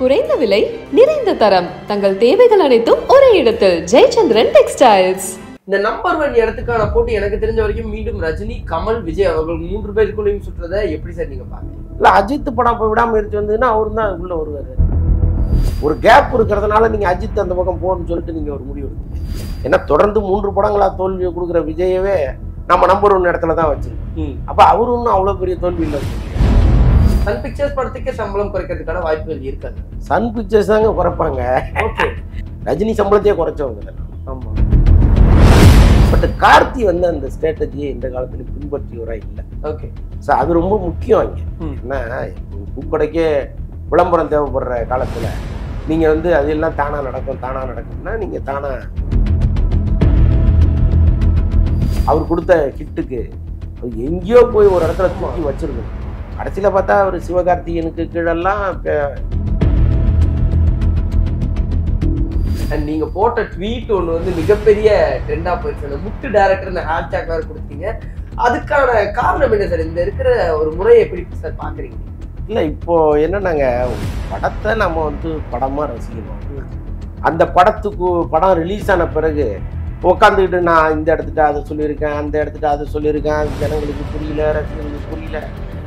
குறைந்த விலை நிறைந்த தரம் தங்கள் தேவைகள் அனைத்தும் ஒரே இடத்தில் ஜெயச்சந்திரன் டெக்ஸ்டைல்ஸ். இந்த நம்பர் 1 இடத்துக்கான போட்டி எனக்கு தெரிஞ்ச வரைக்கும் மீண்டும் ரஜினி, கமல், விஜய் அவர்கள் மூன்று பேருக்குள்ளேயும் சுற்றுறத எப்படி சார் நீங்க பாக்கீங்க? இல்ல அஜித் படம் போய் விடாம இருந்து வந்ததுன்னா அவரும் தான் உள்ள வருவாரு. ஒரு கேப் இருக்கிறதுனால நீங்க அஜித் அந்த பக்கம் போகணும்னு சொல்லிட்டு நீங்க ஒரு முடிவு எடுத்தீங்க. ஏன்னா தொடர்ந்து மூன்று படங்களா தோல்வியை கொடுக்குற விஜயவே நம்ம நம்பர் 1 இடத்துல தான் வச்சிருக்கோம். அப்ப அவரு இன்னும் அவ்வளவு பெரிய தோல்வி இல்லை. சன் பிக்சர்ஸ் படத்துக்கே சம்பளம் குறைக்கிறதுக்கான வாய்ப்புகள் இருக்காது. சன் பிக்சர்ஸ் தாங்க குறைப்பாங்க. ரஜினி சம்பளத்தையே குறைச்சவங்க. ஆமாம், பட் கார்த்தி வந்து அந்த ஸ்ட்ராட்டஜியை இந்த காலத்துல பின்பற்றியவரா இல்லை. ஓகே சார், அது ரொம்ப முக்கியம். இங்கே ஏன்னா பூக்கடைக்கே விளம்பரம் தேவைப்படுற காலத்துல நீங்க வந்து அதெல்லாம் தானா நடக்கும்னா நீங்க தானா அவர் கொடுத்த கிட்டுக்கு எங்கேயோ போய் ஒரு இடத்துல தூக்கி வச்சிருக்கணும். கடைசியில பார்த்தா ஒரு சிவகார்த்திகனுக்கு கீழெல்லாம் நீங்க போட்ட ட்வீட் ஒன்று வந்து மிகப்பெரிய ட்ரெண்டா போயிடுச்சு. முட்டு டைரக்டர் ஹேஷ்டாக் வேறு கொடுத்தீங்க. அதுக்கான காரணம் என்ன சார்? இந்த இருக்கிற ஒரு முறையை எப்படி சார் பாக்குறீங்க? இல்லை, இப்போ என்னன்னாங்க, படத்தை நம்ம வந்து படமா ரசிக்கணும். அந்த படம் ரிலீஸ் ஆன பிறகு உக்காந்துக்கிட்டு நான் இந்த இடத்துட்ட அதை சொல்லியிருக்கேன், அந்த இடத்துட்ட அதை சொல்லியிருக்கேன், ஜனங்களுக்கு புரியல, ரசிகர்களுக்கு புரியல,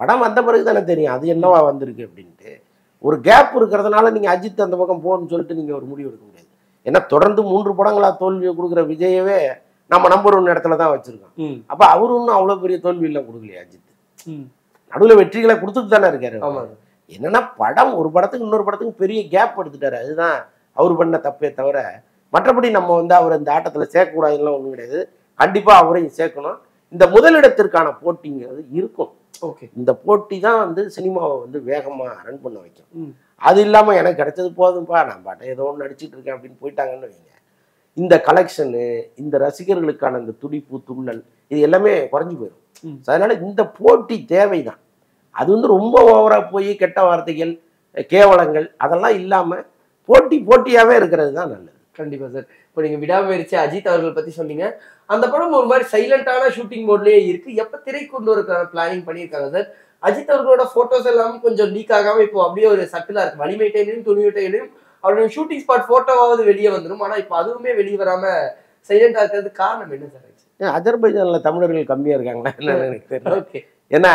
படம் வந்த பிறகு தானே தெரியும் அது என்னவா வந்திருக்கு அப்படின்ட்டு. ஒரு கேப் இருக்கிறதுனால நீங்கள் அஜித் அந்த பக்கம் போகணும்னு சொல்லிட்டு நீங்கள் ஒரு முடிவு எடுக்க முடியாது. ஏன்னா தொடர்ந்து 3 படங்களாக தோல்வியை கொடுக்குற விஜயவே நம்ம நம்பர் 1 இடத்துல தான் வச்சுருக்கோம். அப்போ அவரு இன்னும் அவ்வளோ பெரிய தோல்வியெல்லாம் கொடுக்கலையே அஜித். நடுவில் வெற்றிகளை கொடுத்துட்டு தானே இருக்காரு. ஆமாம், என்னன்னா படம் ஒரு படத்துக்கு இன்னொரு படத்துக்கு பெரிய கேப் எடுத்துட்டாரு. அதுதான் அவர் பண்ண தப்பே தவிர மற்றபடி நம்ம வந்து அவர் இந்த ஆட்டத்தில் சேர்க்கக்கூடாதுலாம் ஒன்றும் கிடையாது. கண்டிப்பாக அவரையும் சேர்க்கணும். இந்த முதலிடத்திற்கான போட்டிங்கிறது இருக்கும். ஓகே, இந்த போட்டி தான் வந்து சினிமாவை வந்து வேகமாக ரன் பண்ண வைக்கும். அது இல்லாமல் எனக்கு கிடைச்சது போதும்பா, நான் பாட்டை ஏதோ ஒன்று நடிச்சிட்டு இருக்கேன் அப்படின்னு போயிட்டாங்கன்னு வைங்க, இந்த கலெக்ஷனு, இந்த ரசிகர்களுக்கான இந்த துடிப்பு துள்ளல், இது எல்லாமே குறைஞ்சி போயிடும். அதனால இந்த போட்டி தேவை தான். அது வந்து ரொம்ப ஓவராக போய் கெட்ட வார்த்தைகள், கேவலங்கள் அதெல்லாம் இல்லாமல் போட்டியாகவே இருக்கிறது தான் நல்லது. கண்டிப்பா சார், இப்போ நீங்க விடாமுயற்சி அஜித் அவர்கள் பத்தி சொன்னீங்க. அந்த படம் ஒரு மாதிரி சைலண்டான ஷூட்டிங் மோட்லயே இருக்கு. எப்ப திரை கொண்டு வரக்கான பிளானிங் பண்ணியிருக்காங்க சார்? அஜித் அவர்களோட போட்டோஸ் எல்லாம் கொஞ்சம் லீக் ஆகாம இப்போ அப்படியே ஒரு சட்டிலா இருக்கு. வலிமையிட்டையிலையும் துணிவிட்டையிலையும் அவருடைய ஷூட்டிங் ஸ்பாட் போட்டோவாவது வெளியே வந்துடும். ஆனா இப்போ அதுவுமே வெளியே வராம சைலண்டா இருக்கிறது காரணம் என்ன சார்? அஜர்பைஜான்ல தமிழர்கள் கம்மியா இருக்காங்களா என்னன்னு எனக்கு தெரியல. ஏன்னா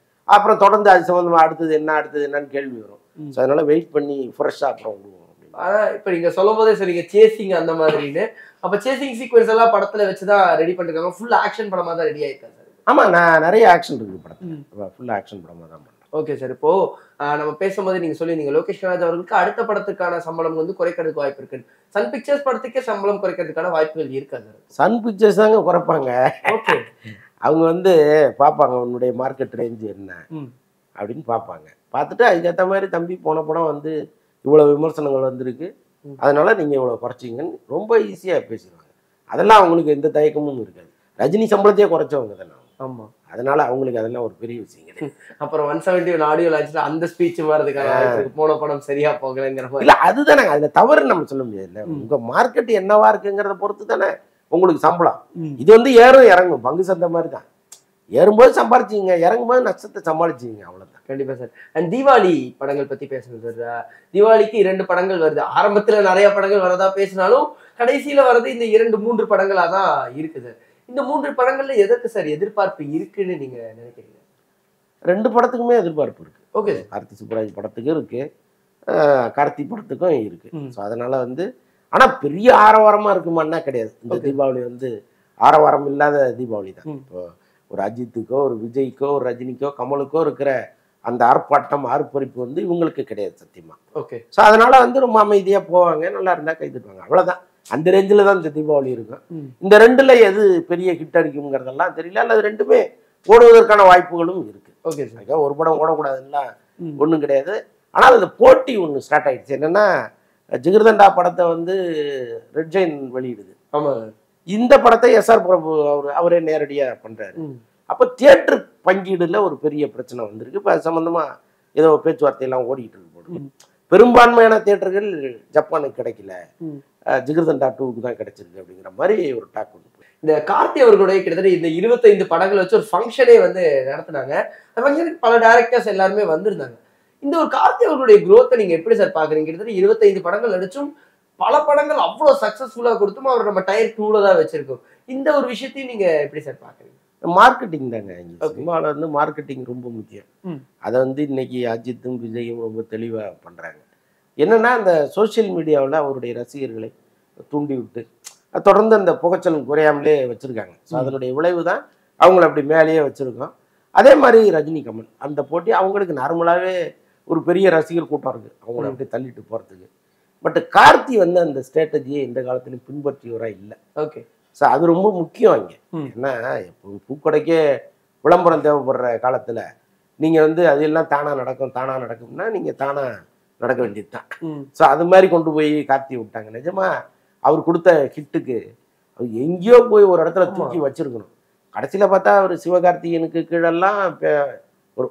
அப்புறம் தொடர்ந்து அது சம்பந்தமா அடுத்தது என்னன்னு கேள்வி வரும். ஸோ அதனால வெயிட் பண்ணி ஃப்ரெஷ்ஷா அப்புறம் விடுவோம். இப்போ நீங்க சொல்லும் போதே சரிங்க, சேசிங் அந்த மாதிரின்னு அப்போ சேசிங் சீக்வன்ஸ் எல்லாம் படத்துல வச்சுதான் ரெடி பண்ணிருக்காங்க. ஃபுல் ஆக்ஷன் படமா தான் ரெடி ஆயிருக்காங்க சார்? ஆமா, நான் நிறைய ஆக்ஷன் இருக்கு படத்துல, ஃபுல் ஆக்ஷன் படமா தான் பண்றேன். ஓகே சார், இப்போ நம்ம பேசும்போது நீங்க சொல்லியிருந்தீங்க லோகேஷ் கனகராஜ் அவர்களுக்கு அடுத்த படத்துக்கான சம்பளம் வந்து குறைக்கிறதுக்கு வாய்ப்பு இருக்கு. சன் பிக்சர்ஸ் படத்துக்கே சம்பளம் குறைக்கிறதுக்கான வாய்ப்புகள் இருக்கா சார்? சன் பிக்சர்ஸ் தாங்க குறைப்பாங்க. ஓகே, அவங்க வந்து பார்ப்பாங்க உன்னுடைய மார்க்கெட் ரேஞ்சு என்ன அப்படின்னு பார்ப்பாங்க. பார்த்துட்டு அதுக்கேற்ற மாதிரி தம்பி போன படம் வந்து இவ்வளோ விமர்சனங்கள் வந்திருக்கு, அதனால நீங்கள் இவ்வளோ குறைச்சிங்கன்னு ரொம்ப ஈஸியாக பேசிடுவாங்க. அதெல்லாம் அவங்களுக்கு எந்த தயக்கமும் இருக்காது. ரஜினி சம்பளத்தையே குறைச்சவங்க தானே. ஆமாம், அதனால அவங்களுக்கு அதெல்லாம் ஒரு பெரிய விஷயம் கிடையாது. அப்புறம் 171 ஆடியோ லான்ச்சில் அந்த ஸ்பீச் வர்றதுக்காக போன படம் சரியா போகலைங்கிற மாதிரி இல்லை. அதுதானே அதில் தவறு நம்ம சொல்ல முடியாது. இல்லை, உங்கள் மார்க்கெட் என்னவா இருக்குங்கிறத பொறுத்து தானே உங்களுக்கு சம்பளம். இது வந்து ஏறும் இறங்கும், பங்கு சந்தை மாதிரி தான். ஏறும்போது சம்பாரிச்சிங்க, இறங்கும்போது நஷ்டத்தை சமாளிச்சிங்க, அவ்வளோதான். கண்டிப்பாக சார். அண்ட் தீபாவளி படங்கள் பற்றி பேசணும் சார். தீபாவளிக்கு 2 படங்கள் வருது. ஆரம்பத்தில் நிறைய படங்கள் வரதா பேசினாலும் கடைசியில் வர்றது இந்த 2-3 படங்களாக தான் இருக்குது சார். இந்த 3 படங்கள்ல எதற்கு சார் எதிர்பார்ப்பு இருக்குன்னு நீங்கள் நினைக்கிறீங்க? 2 படத்துக்குமே எதிர்பார்ப்பு இருக்குது. ஓகே சார், கார்த்தி சுப்புராஜ் படத்துக்கும் இருக்குது, கார்த்தி படத்துக்கும் இருக்குது. ஸோ அதனால் வந்து ஆனா பெரிய ஆரவாரமா இருக்குமான்னா கிடையாது. இந்த தீபாவளி வந்து ஆரவாரம் இல்லாத தீபாவளி தான். ஒரு அஜித்துக்கோ ஒரு விஜய்க்கோ ஒரு ரஜினிக்கோ கமலுக்கோ இருக்கிற அந்த ஆர்ப்பாட்டம் ஆர்ப்பரிப்பு வந்து இவங்களுக்கு கிடையாது சத்தியமா. ஓகே, ஸோ அதனால வந்து ரொம்ப அமைதியா போவாங்க, நல்லா இருந்தா கைதுப்பாங்க, அவ்வளவுதான். அந்த ரேஞ்சில் தான் இந்த தீபாவளி இருக்கும். இந்த ரெண்டுல எது பெரிய ஹிட் அடிக்குங்கிறதெல்லாம் தெரியல, அல்லது ரெண்டுமே ஓடுவதற்கான வாய்ப்புகளும் இருக்கு. ஓகே சார், ஒரு படம் ஓடக்கூடாதுன்னா ஒன்றும் கிடையாது. ஆனால் அந்த போட்டி ஒன்று ஸ்டார்ட் ஆயிடுச்சு. என்னன்னா ஜிகிர்தண்டா படத்தை வந்து ரெட் ஜெயின் வெளியிடுது. ஆமா, இந்த படத்தை எஸ்ஆர் பிரபு அவரே நேரடியா பண்றாரு. அப்ப தியேட்டர் பங்கீடுல ஒரு பெரிய பிரச்சனை வந்திருக்கு. இப்ப அது சம்பந்தமா ஏதோ பேச்சுவார்த்தை எல்லாம் ஓடிக்கிட்டு இருக்கு போட்டு. பெரும்பான்மையான தியேட்டர்கள் ஜப்பானுக்கு கிடைக்கல, ஜிகிர்தண்டா 2க்கு தான் கிடைச்சிருக்கு அப்படிங்கிற மாதிரி ஒரு டாக் வந்து இந்த கார்த்தி அவர்களுடைய கிட்டத்தட்ட இந்த 25 படங்களை வச்சு ஒரு ஃபங்க்ஷனே வந்து நடத்தினாங்க. அந்த ஃபங்க்ஷனுக்கு பல டைரக்டர்ஸ் எல்லாருமே வந்திருந்தாங்க. இந்த ஒரு கார்த்தி அவர்களுடைய குரோத்தை நீங்க எப்படி சார் பாக்குறீங்க? கிட்டத்தட்ட 25 படங்கள் நடிச்சும் பல படங்கள் அவ்வளோ சக்ஸஸ்ஃபுல்லாக கொடுத்தும் அவர் நம்ம டயர் 2ல தான் வச்சிருக்கோம். இந்த ஒரு விஷயத்தையும் நீங்க எப்படி சார் பாக்குறீங்க? மார்க்கெட்டிங் தாங்க, சினிமாவில் வந்து மார்க்கெட்டிங் ரொம்ப முக்கியம். அதை வந்து இன்னைக்கு அஜித்தும் விஜயும் ரொம்ப தெளிவாக பண்றாங்க. என்னன்னா அந்த சோசியல் மீடியாவில் அவருடைய ரசிகர்களை தூண்டி விட்டு தொடர்ந்து அந்த புகைச்சல் குறையாமலே வச்சிருக்காங்க. ஸோ அதனுடைய விளைவு தான் அவங்கள அப்படி மேலேயே வச்சிருக்கோம். அதே மாதிரி ரஜினி கமல் அந்த போட்டி அவங்களுக்கு நார்மலாகவே ஒரு பெரிய ரசிகர் கூட்டம் இருக்குது அவங்கள அப்படி தள்ளிட்டு போகிறதுக்கு. பட் கார்த்தி வந்து அந்த ஸ்ட்ராட்டஜியை இந்த காலத்துலையும் பின்பற்றியவராக இல்லை. ஓகே, ஸோ அது ரொம்ப முக்கியம் அங்கே. ஏன்னா இப்போ பூக்கடைக்கே விளம்பரம் தேவைப்படுற காலத்தில் நீங்கள் வந்து அது எல்லாம் தானாக நடக்கும் தானாக நடக்கும்னா நீங்கள் தானாக நடக்க வேண்டியது தான். ஸோ அது மாதிரி கொண்டு போய் கார்த்தி விட்டாங்க. நிஜமாக அவர் கொடுத்த ஹிட்டுக்கு அவர் எங்கேயோ போய் ஒரு இடத்துல தூக்கி வச்சிருக்கணும். கடைசியில் பார்த்தா அவர் சிவகார்த்திகனுக்கு கீழெல்லாம் ஒரு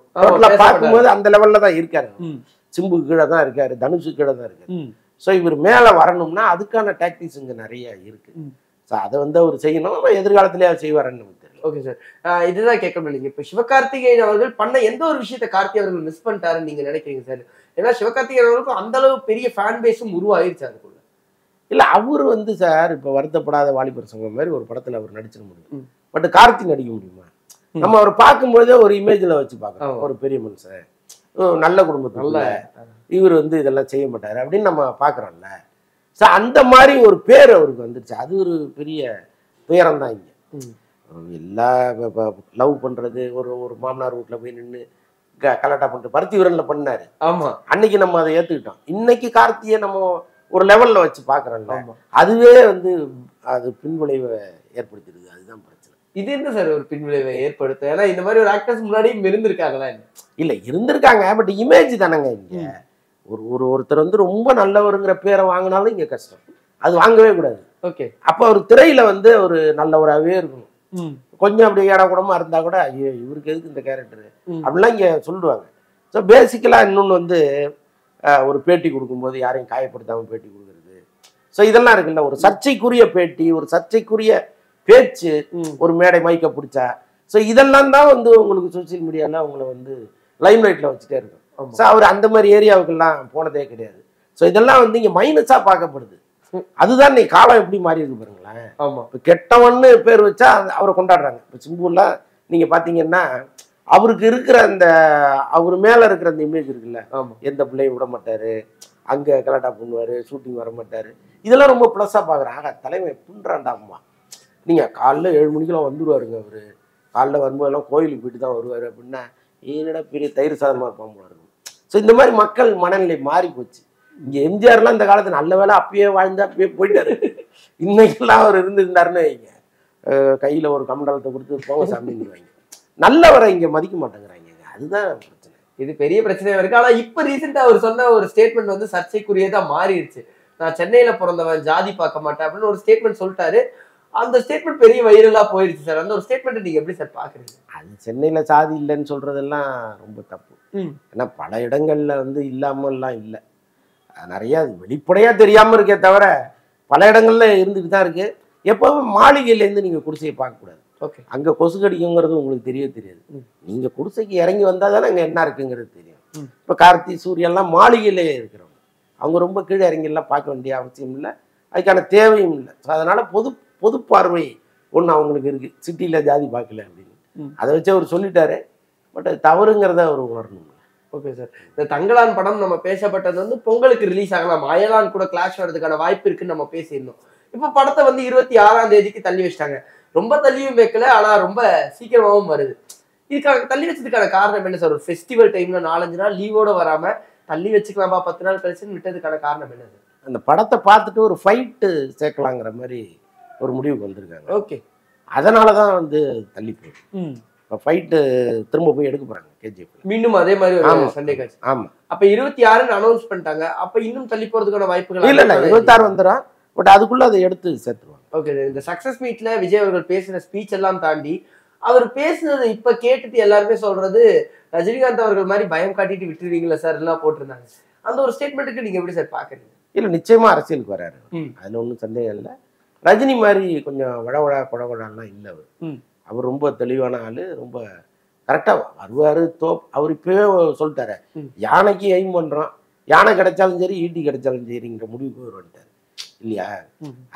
பார்க்கும்போது அந்த லெவலில் தான் இருக்காரு. சிம்புக்கு கீழே தான் இருக்காரு, தனுஷு கீழே தான் இருக்காரு. ஸோ இவர் மேலே வரணும்னா அதுக்கான டாக்டிக்ஸ் இங்கே நிறைய இருக்கு. ஸோ அதை வந்து அவர் செய்யணும், எதிர்காலத்திலே அவர் செய்வார்ன்னு நமக்கு தெரியல. ஓகே சார், இதுதான் கேட்கணும். நீங்கள் இப்போ சிவகார்த்திகேயன் அவர்கள் பண்ண எந்த ஒரு விஷயத்தை கார்த்தி அவர்கள் மிஸ் பண்ணிட்டாருன்னு நீங்கள் நினைக்கிறீங்க சார்? ஏன்னா சிவகார்த்திகேயன் அவர்களுக்கும் அந்தளவு பெரிய ஃபேன் பேஸும் உருவாயிருச்சு. அதுக்குள்ள இல்லை அவர் வந்து சார் இப்போ வருத்தப்படாத வாலிபர் சங்கம் மாதிரி ஒரு படத்தில் அவர் நடிச்சிட முடியும். பட் கார்த்தி நடிக்க முடியுமா? நம்ம அவர் பார்க்கும்பொழுதே ஒரு இமேஜில் வச்சு பார்க்கலாம், ஒரு பெரிய மனுஷன், நல்ல குடும்பத்தில் இவர் வந்து இதெல்லாம் செய்ய மாட்டாரு அப்படின்னு நம்ம பார்க்குறோம்ல. ஸோ அந்த மாதிரி ஒரு பேர் அவருக்கு வந்துடுச்சு. அது ஒரு பெரிய துயரம் தான். இங்கே எல்லா லவ் பண்ணுறது ஒரு ஒரு மாமனார் வீட்டில் போய் நின்று கலாட்டா பண்ணிட்டு பருத்தி விரலில் பண்ணார். ஆமாம், அன்னைக்கு நம்ம அதை ஏற்றுக்கிட்டோம். இன்னைக்கு கார்த்தியை நம்ம ஒரு லெவலில் வச்சு பார்க்குறோம்ல, அதுவே வந்து அது பின்விளைவை ஏற்படுத்திடுது. அதுதான் பிரச்சனை. இது என்ன சார் ஒரு பின்விளைவை ஏற்படுத்த? ஏன்னா இந்த மாதிரி ஒரு ஆக்டர்ஸ் முன்னாடியும் இருந்திருக்காங்களா? இல்லை இருந்திருக்காங்க, பட் இமேஜ் தானங்க. இங்கே ஒரு ஒரு ஒருத்தர் வந்து ரொம்ப நல்லவருங்கிற பேரை வாங்கினாலும் இங்கே கஷ்டம், அது வாங்கவே கூடாது. ஓகே, அப்போ அவர் திரையில வந்து ஒரு நல்லவராகவே இருக்கணும். கொஞ்சம் அப்படி ஏடா கூடமா இருந்தால் கூட ஐயோ இவருக்கு எதுக்கு இந்த கேரக்டரு அப்படிலாம் இங்கே சொல்லுவாங்க. ஸோ பேசிக்கலாக இன்னொன்று வந்து ஒரு பேட்டி கொடுக்கும்போது யாரையும் காயப்படுத்தாமல் பேட்டி கொடுக்குறது. ஸோ இதெல்லாம் இருக்குல்ல, ஒரு சர்ச்சைக்குரிய பேட்டி, ஒரு சர்ச்சைக்குரிய பேச்சு, ஒரு மேடை மைக்க பிடிச்சா. ஸோ இதெல்லாம் தான் வந்து உங்களுக்கு சோசியல் மீடியாலாம் அவங்கள வந்து லைம் லைட்டில் வச்சுட்டே இருக்கும். ஸோ அவர் அந்த மாதிரி ஏரியாவுக்கெல்லாம் போனதே கிடையாது. ஸோ இதெல்லாம் வந்து இங்கே மைனஸாக பார்க்கப்படுது. அதுதான் நீ காலம் எப்படி மாறி இருக்கு பாருங்களேன். ஆமாம், இப்போ கெட்டவன்னு பேர் வச்சா அவரை கொண்டாடுறாங்க. இப்போ சிம்புலாம் நீங்கள் பார்த்தீங்கன்னா அவருக்கு இருக்கிற அந்த அவர் மேலே இருக்கிற அந்த இமேஜ் இருக்குல்ல, எந்த பிள்ளையும் விட மாட்டார், அங்கே கலாட்டா பண்ணுவார், ஷூட்டிங் வர மாட்டார், இதெல்லாம் ரொம்ப ப்ளஸ்ஸாக பார்க்குறேன். ஆக தலைமை புண்றாண்டாம்மா, நீங்கள் காலைல 7 மணிக்கெல்லாம் வந்துடுவாருங்க, அவர் காலைல வரும்போதெல்லாம் கோயிலுக்கு போயிட்டு தான் வருவார் அப்படின்னா என்னடா பெரிய தயிர் சாதமாக இருப்பான் போல இருக்கும். ஸோ இந்த மாதிரி மக்கள் மனநிலை மாறி போச்சு. இங்கே எம்ஜிஆர்லாம் இந்த காலத்தில் நல்ல வேலை அப்பயே வாழ்ந்து அப்பயே போயிட்டாரு. இன்னைக்கெல்லாம் அவர் இருந்திருந்தாருன்னு வைங்க, கையில் ஒரு கமண்டலத்தை கொடுத்து போக சாமிடுவாங்க. நல்லவரை இங்கே மதிக்க மாட்டேங்கிறாங்க. அதுதான் பிரச்சனை. இது பெரிய பிரச்சனையாக இருக்குது. ஆனால் இப்போ ரீசெண்டாக அவர் சொன்ன ஒரு ஸ்டேட்மெண்ட் வந்து சர்ச்சைக்குரியதாக மாறிடுச்சு. நான் சென்னையில் பிறந்தவன், ஜாதி பார்க்க மாட்டேன் அப்படின்னு ஒரு ஸ்டேட்மெண்ட் சொல்லிட்டாரு. அந்த ஸ்டேட்மெண்ட் பெரிய வைரலாக போயிடுச்சு சார். அந்த ஒரு ஸ்டேட்மெண்ட்டை நீங்கள் எப்படி சார் பார்க்குறீங்க? அது சென்னையில் சாதி இல்லைன்னு சொல்கிறதெல்லாம் ரொம்ப தப்பு. ஏன்னா பல இடங்கள்ல வந்து இல்லாமல்லாம் இல்லை, நிறையா வெளிப்படையாக தெரியாமல் இருக்கே தவிர பல இடங்கள்ல இருந்துட்டு தான் இருக்குது. எப்போவும் மாளிகையிலேருந்து நீங்கள் குடிசையை பார்க்கக்கூடாது. ஓகே, அங்கே கொசு கடிக்குங்கிறது உங்களுக்கு தெரியாது. நீங்கள் குடிசைக்கு இறங்கி வந்தால் தானே அங்கே என்ன இருக்குங்கிறது தெரியும். இப்போ கார்த்தி சூரியெல்லாம் மாளிகையிலேயே இருக்கிறவங்க, அவங்க ரொம்ப கீழே இறங்கிலாம் பார்க்க வேண்டிய அவசியம் இல்லை, அதுக்கான தேவையும் இல்லை. ஸோ அதனால் பொது பார்வை ஒன்று அவங்களுக்கு இருக்குது, சிட்டியில் ஜாதி பார்க்கல அப்படின்னு. அதை வச்சு அவர் சொல்லிட்டாரு. பட் தவறுங்கிறத அவர் உணரணும். Okay sir. The Tangalan padam nama pesa patadhu pongalukku release agalam. Ayalan kuda clash varadhukana vaaipu irukku nama pesinnom. Ipo padatha vandu 26 am theedikku thalli vechittaanga. Romba thalliyum vekkala ana romba seekiramavum varudhu. Idukku thalli vechadhukana kaaranam enna sir? Festival time la 4-5 naal leave oda varama thalli vechikalama 10 naal kalichu vittadhukana kaaranam enna sir? அந்த படத்தை பார்த்துட்டு ஒரு fight சேக்கலாம்ங்கற மாதிரி ஒரு முடிவுக்கு வந்திருக்காங்க. Okay. அதனால தான் வந்து தள்ளி போச்சு. ஃபைட் திரும்ப போய் எடுக்க போறாங்க கேஜிஎஃப்ல. மீண்டும் அதே மாதிரி ஒரு சண்டே காட்சி. ஆமா. அப்ப 26 ன்னு அனௌன்ஸ் பண்ணிட்டாங்க. அப்ப இன்னும் தள்ளி போறதுக்கான வாய்ப்புகள் இல்ல. 26 வந்துரும். பட் அதுக்குள்ள அதை எடுத்து சேர்த்துவாங்க. ஓகே. இந்த சக்சஸ் மீட்ல விஜய் அவர்கள் பேசின ஸ்பீச் எல்லாம் தாண்டி அவர் பேசினது இப்ப கேட்டுட்டு எல்லாரும் சொல்றது ரஜினிகாந்த் அவர்கள் மாதிரி பயம் காட்டிட்டு விட்டுருவீங்களா சார் எல்லாம் போட்டுறாங்க. அந்த ஒரு ஸ்டேட்மென்ட்க்கு நீங்க எப்படி சார் பாக்குறீங்க? இல்ல நிச்சயமா அரசியலுக்கு வராரு அதுல ஒன்றும் சந்தேகம் இல்லை. ரஜினி மாதிரி கொஞ்சம் வடவழா குடகுடாலாம் இல்லை அவர். அவர் ரொம்ப தெளிவான ஆளு, ரொம்ப கரெக்டா வருவாரு. அவர் இப்பவே சொல்லிட்டாரு யானைக்கு எய்ம் பண்றோம், யானை கிடைச்சாலும் சரி ஈட்டி கிடைச்சாலும் சரிங்கிற முடிவுக்கு அவர் வந்துட்டாரு இல்லையா.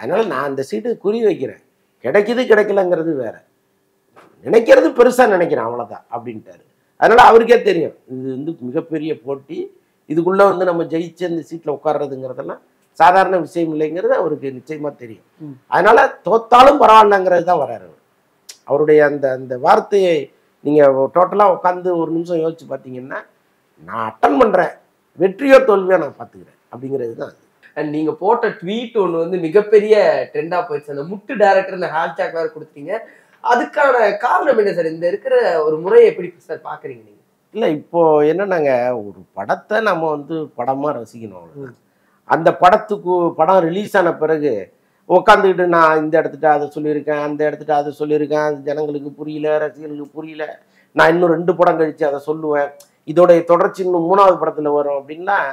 அதனால நான் அந்த சீட்டு குறி வைக்கிறேன், கிடைக்குது கிடைக்கலங்கிறது வேற, நினைக்கிறது பெருசா நினைக்கிறேன் அவ்வளவுதான் அப்படின்ட்டாரு. அதனால அவருக்கே தெரியும் இது வந்து மிகப்பெரிய போட்டி, இதுக்குள்ள வந்து நம்ம ஜெயிச்சு அந்த சீட்ல உட்கார்றதுங்கிறதெல்லாம் சாதாரண விஷயம் இல்லைங்கிறது அவருக்கு நிச்சயமா தெரியும். அதனால தோத்தாலும் பரவாயில்லங்கிறது தான் வராரு. அவருடைய அந்த அந்த வார்த்தையை நீங்க டோட்டலா உட்காந்து ஒரு நிமிஷம் யோசிச்சு பார்த்தீங்கன்னா நான் அட்டன் பண்றேன், வெற்றியோ தோல்வியோ நான் பாத்துக்கிறேன் அப்படிங்கிறது தான். அண்ட் நீங்க போட்ட ட்வீட் ஒன்று வந்து மிகப்பெரிய ட்ரெண்டா போயிடுச்சு. அந்த முட்டு டைரக்டர் அந்த ஹேஷ்டேக் வேறு கொடுத்தீங்க, அதுக்கான காரணம் என்ன சார்? இந்த இருக்கிற ஒரு முறையை எப்படி சார் பாக்குறீங்க நீங்க? இல்லை இப்போ என்னன்னாங்க ஒரு படத்தை நம்ம வந்து படமா ரசிக்கணும். அந்த படத்துக்கு படம் ரிலீஸ் ஆன பிறகு உக்காந்துக்கிட்டு நான் இந்த இடத்துட்ட அதை சொல்லியிருக்கேன், அந்த இடத்துட்ட அதை சொல்லியிருக்கேன், அது ஜனங்களுக்கு புரியல, ரசிகர்களுக்கு புரியல, நான் இன்னும் 2 படம் கழிச்சு அதை சொல்லுவேன், இதோடைய தொடர்ச்சி இன்னும் 3வது படத்துல வரும் அப்படின்லாம்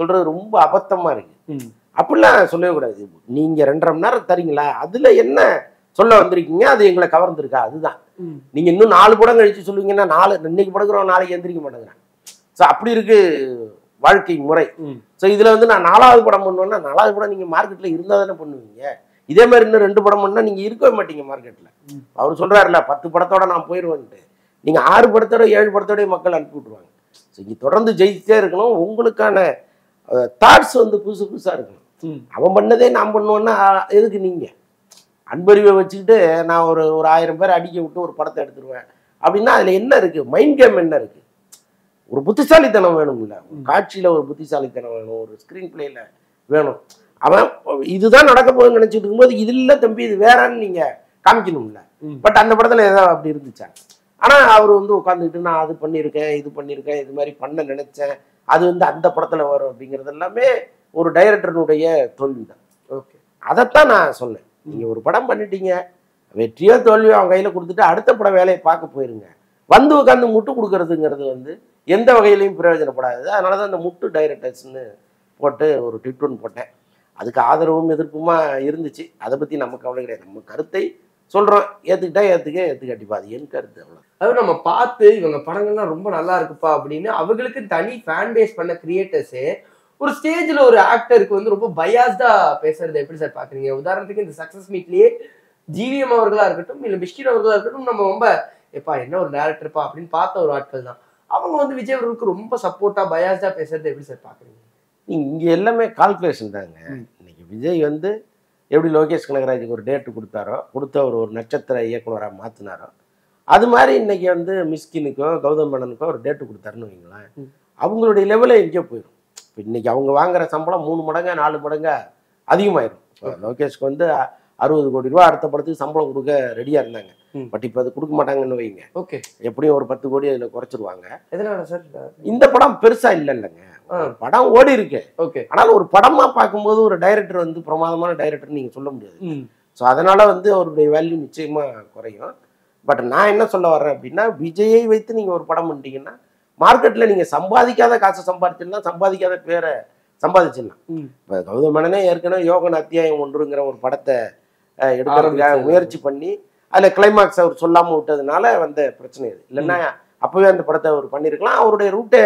சொல்றது ரொம்ப அபத்தமா இருக்கு. அப்படிலாம் சொல்லவே கூடாது. நீங்க 2.5 மணி நேரம் தரீங்களா, அதுல என்ன சொல்ல வந்திருக்கீங்க, அது எங்களை கவர்ந்துருக்கா, அதுதான். நீங்க இன்னும் 4 படம் கழிச்சு சொல்லுவீங்கன்னா இன்னைக்கு படுக்கிறோம் நாளைக்கு எந்திரிக்க மாட்டேங்கிறேன். ஸோ அப்படி இருக்கு வாழ்க்கை முறை. ஸோ இதுல வந்து நான் 4வது படம் பண்ணுவேன்னா 4வது படம் நீங்க மார்க்கெட்ல இருந்தா தானே பண்ணுவீங்க. இதே மாதிரி இன்னும் 2 படம் பண்ணா நீங்க இருக்கவே மாட்டீங்க மார்க்கெட்ல. அவர் சொல்றாருல 10 படத்தோட நான் போயிடுவேன்ட்டு, நீங்க 6 படத்தோட 7 படத்தோடய மக்கள் அனுப்பி விட்டுருவாங்க. ஸோ இங்க தொடர்ந்து ஜெயிச்சே இருக்கணும், உங்களுக்கான தாட்ஸ் வந்து புதுசு புதுசா இருக்கணும். அவன் பண்ணதே நான் பண்ணுவேன்னா எதுக்கு நீங்க அன்பறிவை வச்சுக்கிட்டு நான் ஒரு 1000 பேர் அடிக்க விட்டு ஒரு படத்தை எடுத்துருவேன் அப்படின்னா அதில் என்ன இருக்குது? மைண்ட் கேம் என்ன இருக்குது? ஒரு புத்திசாலித்தனம் வேணும் இல்லை? காட்சியில் ஒரு புத்திசாலித்தனம் வேணும், ஒரு ஸ்க்ரீன் பிளேயில் வேணும். அவன் இதுதான் நடக்க போகுதுன்னு நினச்சிட்டு இருக்கும்போது இது இல்லை தம்பி இது வேறன்னு நீங்கள் காமிக்கணும்ல. பட் அந்த படத்தில் ஏதாவது அப்படி இருந்துச்சாங்க. ஆனால் அவர் வந்து உட்காந்துக்கிட்டு நான் அது பண்ணியிருக்கேன், இது பண்ணியிருக்கேன், இது மாதிரி பண்ண நினச்சேன், அது வந்து அந்த படத்தில் வரும் அப்படிங்கிறது எல்லாமே ஒரு டைரக்டருடைய தோல்வி தான். ஓகே, அதைத்தான் நான் சொன்னேன். நீங்க ஒரு படம் பண்ணிட்டீங்க, வெற்றியோ தோல்வியோ அவங்க கையில கொடுத்துட்டு அடுத்த படம் வேலையை பார்க்க போயிருங்க. வந்து உட்காந்து முட்டு கொடுக்கறதுங்கிறது வந்து எந்த வகையிலையும் பிரயோஜனப்படாது. அதனாலதான் அந்த முட்டு டைரக்டர்ஸ்ன்னு போட்டு ஒரு ட்விட் போட்டேன். அதுக்கு ஆதரவும் எதிர்ப்புமா இருந்துச்சு. அதை பத்தி நமக்கு கவலை கிடையாது, நம்ம கருத்தை சொல்றோம், ஏத்துக்கிட்டா ஏத்துக்க, ஏத்துக்கட்டிப்பா அது என் கருத்து அவ்வளவு. அதாவது நம்ம பார்த்து இவங்க படங்கள்லாம் ரொம்ப நல்லா இருக்குப்பா அப்படின்னு அவங்களுக்கு தனி ஃபேன் பேஸ் பண்ண கிரியேட்டர்ஸே ஒரு ஸ்டேஜில் ஒரு ஆக்டருக்கு வந்து ரொம்ப பயாஸ்டா பேசுறது எப்படி சார் பாக்குறீங்க? உதாரணத்துக்கு இந்த சக்சஸ் மீட்லயே ஜிவிஎம் அவர்களா இருக்கட்டும், இல்ல மிஷ்கின் அவர்களா இருக்கட்டும், நம்ம ரொம்ப எப்பா என்ன ஒரு டேரக்டர்ப்பா அப்படின்னு பார்த்த ஒரு ஆட்கள் தான். அவங்க வந்து விஜய் அவர்களுக்கு ரொம்ப சப்போர்ட்டா பயாஸ்டா பேசுறது எப்படி சார் பாக்குறீங்க? இங்க எல்லாமே கால்குலேஷன் தாங்க. இன்னைக்கு விஜய் வந்து எப்படி லோகேஷ் கனகராஜுக்கு ஒரு டேட்டு கொடுத்தாரோ, கொடுத்த ஒரு நட்சத்திர இயக்குனராக மாத்தினாரோ, அது மாதிரி இன்னைக்கு வந்து மிஷ்கினுக்கோ கௌதம் மேனனுக்கோ ஒரு டேட்டு கொடுத்தாருன்னு வைங்களேன், அவங்களுடைய லெவல எங்கேயோ போயிடும். இன்னைக்கு அவங்க வாங்குற சம்பளம் 3 மடங்கா 4 மடங்கா அதிகமாயிடும். லோகேஷ்க்கு வந்து 60 கோடி ரூபா அடுத்த படத்துக்கு சம்பளம் கொடுக்க ரெடியா இருந்தாங்க. பட் இப்ப அது கொடுக்க மாட்டாங்கன்னு வைங்க. ஓகே, எப்படியும் ஒரு 10 கோடி அதுல குறைச்சிருவாங்க. எதனால சார்? இந்த படம் பெருசா இல்லைங்க, படம் ஓடி இருக்கு. ஓகே, ஆனால் ஒரு படமா பார்க்கும்போது ஒரு டைரக்டர் வந்து பிரமாதமான டைரக்டர் நீங்க சொல்ல முடியாது. ஸோ அதனால வந்து அவருடைய வேல்யூ நிச்சயமா குறையும். பட் நான் என்ன சொல்ல வர்றேன் அப்படின்னா, விஜயை வைத்து நீங்க ஒரு படம் பண்ணிட்டீங்கன்னா மார்க்கெட்ல நீங்க சம்பாதிக்காத காசை சம்பாதிச்சிடலாம், சம்பாதிக்காத பேரை சம்பாதிச்சிடலாம். இப்போ கௌதம் மேனனே ஏற்கனவே யோகன் அத்தியாயம் 1ங்கிற ஒரு படத்தை எடுக்கிறதுக்காக முயற்சி பண்ணி அதுல கிளைமாக்ஸ் அவர் சொல்லாம விட்டதுனால வந்த பிரச்சனை இது. இல்லைன்னா அப்பவே அந்த படத்தை அவர் பண்ணிருக்கலாம், அவருடைய ரூட்டே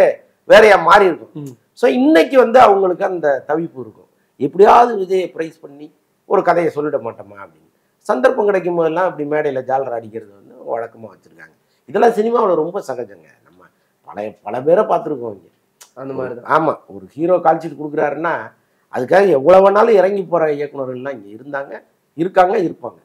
வேறையா மாறி இருக்கும். ஸோ இன்னைக்கு வந்து அவங்களுக்கு அந்த தவிப்பு இருக்கும், எப்படியாவது விஜயை ப்ரைஸ் பண்ணி ஒரு கதையை சொல்லிட மாட்டோமா அப்படின்னு. சந்தர்ப்பம் கிடைக்கும் போதெல்லாம் அப்படி மேடையில ஜாலரா அடிக்கிறது வந்து வழக்கமா வச்சிருக்காங்க. இதெல்லாம் சினிமாவில் ரொம்ப சகஜங்க. பல பேரை பார்த்துருக்கோம் இங்கே அந்த மாதிரி தான். ஆமாம், ஒரு ஹீரோ கால்ஷீட் கொடுக்குறாருன்னா அதுக்காக எவ்வளோ வேணாலும் இறங்கி போகிற இயக்குநர்கள்லாம் இங்கே இருந்தாங்க, இருக்காங்க, இருப்பாங்க.